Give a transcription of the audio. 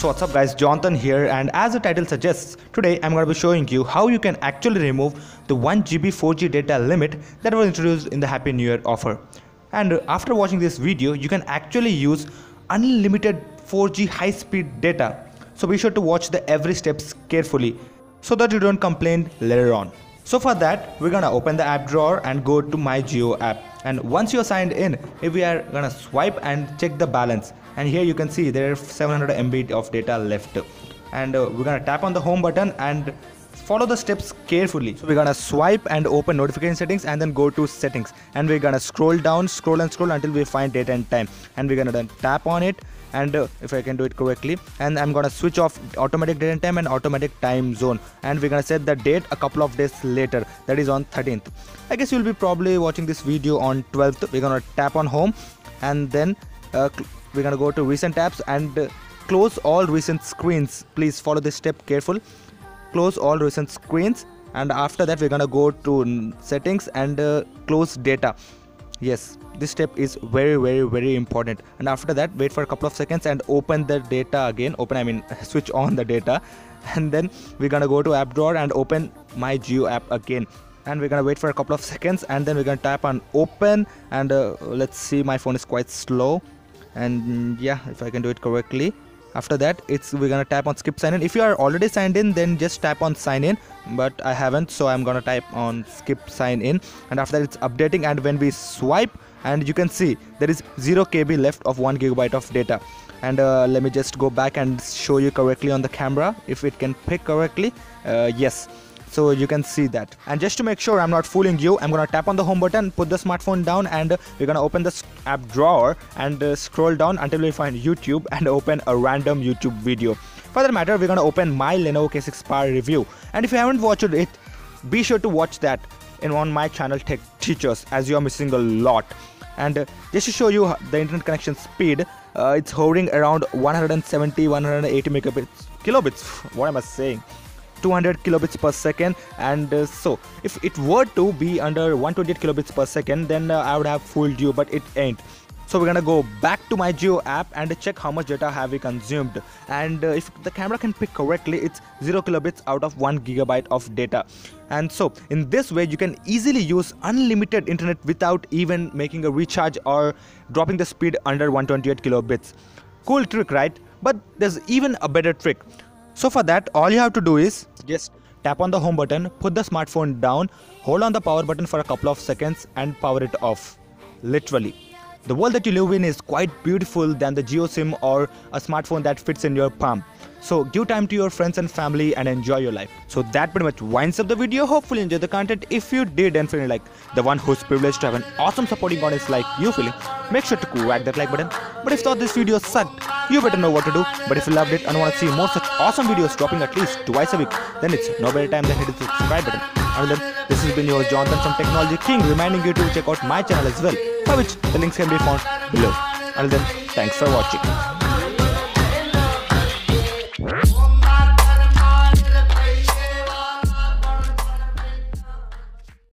So what's up guys, Jonathan here, and as the title suggests, today I'm going to be showing you how you can actually remove the 1GB 4G data limit that was introduced in the Happy New Year offer. And after watching this video, you can actually use unlimited 4G high speed data. So be sure to watch the every steps carefully so that you don't complain later on. So for that, we're gonna open the app drawer and go to My Jio app. And once you're signed in, we are gonna swipe and check the balance. And here you can see there are 700 MB of data left. And we're gonna tap on the home button and follow the steps carefully. So we're gonna swipe and open notification settings and then go to settings. And we're gonna scroll down, scroll and scroll until we find date and time. And we're gonna then tap on it. And if I can do it correctly, and I'm gonna switch off automatic date and time and automatic time zone, and we're gonna set the date a couple of days later, that is on 13th. I guess you'll be probably watching this video on 12th. We're gonna tap on home, and then we're gonna go to recent apps and close all recent screens. Please follow this step careful. Close all recent screens, and after that we're gonna go to settings and close data. Yes, this step is very important. And after that, wait for a couple of seconds and open the data again. Switch on the data, and then we're gonna go to app drawer and open My Jio app again, and we're gonna wait for a couple of seconds, and then we're gonna tap on open. And let's see, my phone is quite slow, and yeah, if I can do it correctly. After that, we're gonna tap on skip sign in. If you are already signed in, then just tap on sign in, but I haven't, so I'm gonna type on skip sign in. And after that, it's updating, and when we swipe, and you can see there is 0 KB left of 1 gigabyte of data. And let me just go back and show you correctly on the camera if it can pick correctly. Yes, so you can see that. And just to make sure I'm not fooling you, I'm gonna tap on the home button, put the smartphone down, and we're gonna open the app drawer and scroll down until we find YouTube and open a random YouTube video. For that matter, we're gonna open my Lenovo K6 Power review, and if you haven't watched it, be sure to watch that on my channel Tech Teachers, as you are missing a lot. And just to show you the internet connection speed, it's hovering around 170-180 kilobits. What am I saying? 200 kilobits per second. And so if it were to be under 128 kilobits per second, then I would have fooled you, but it ain't. So we're gonna go back to My Jio app and check how much data have we consumed. And if the camera can pick correctly, it's 0 kilobits out of 1 gigabyte of data. And so in this way, you can easily use unlimited internet without even making a recharge or dropping the speed under 128 kilobits. Cool trick, right? But there's even a better trick. So for that, all you have to do is just tap on the home button, put the smartphone down, hold on the power button for a couple of seconds and power it off. Literally. The world that you live in is quite beautiful than the Jio SIM or a smartphone that fits in your palm. So give time to your friends and family and enjoy your life. So that pretty much winds up the video. Hopefully you enjoyed the content. If you did and feeling like the one who's privileged to have an awesome supporting audience like you feeling, make sure to crack that like button. But if you thought this video sucked, you better know what to do. But if you loved it and want to see more such awesome videos dropping at least twice a week, then it's no better time than hitting the subscribe button. Until then, this has been your Jonathan from Technology King, reminding you to check out my channel as well, for which the links can be found below. Until then, thanks for watching.